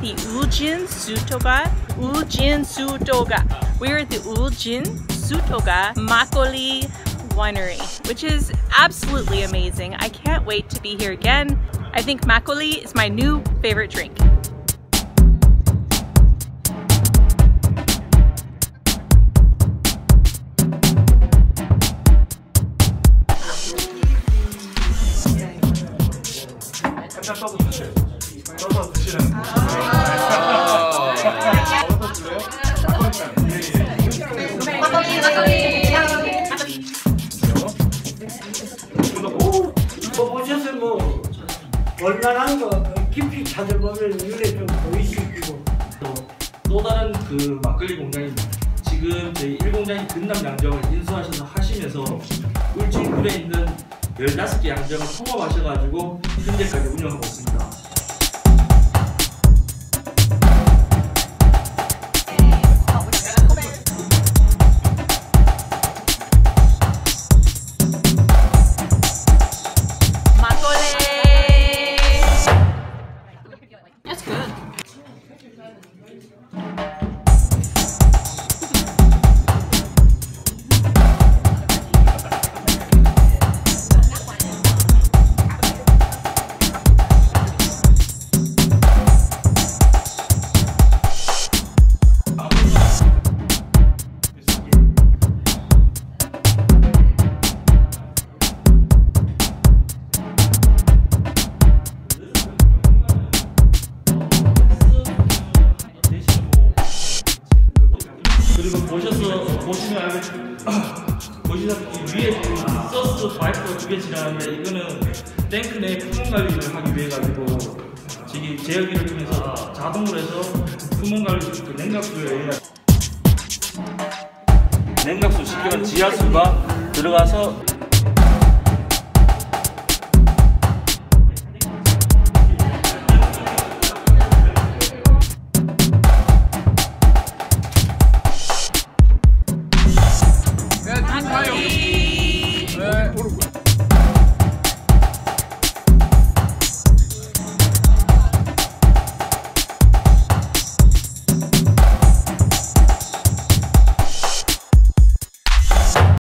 at the Uljin Suldoga. We're at the Uljin Suldoga Makgeolli Winery, which is absolutely amazing. I can't wait to be here again. I think Makgeolli is my new favorite drink. 얼마나 깊이 찾아보면 눈에 좀 보이시고, 또 다른 그 막걸리 공장이 지금 저희 1공장이 근남 양정을 인수하셔서 하시면서 울진군에 있는 15개 양정을 통합하셔가지고 현재까지 운영하고 있습니다. 보시면 이 위에 소스 와이프가 2개 지나는데, 이거는 탱크 내 품문관리를 하기 위해 가지고 지금 제어기를 통해서 자동으로 해서 품문관리 그 냉각수에 냉각수 10개가 지하수가 들어가서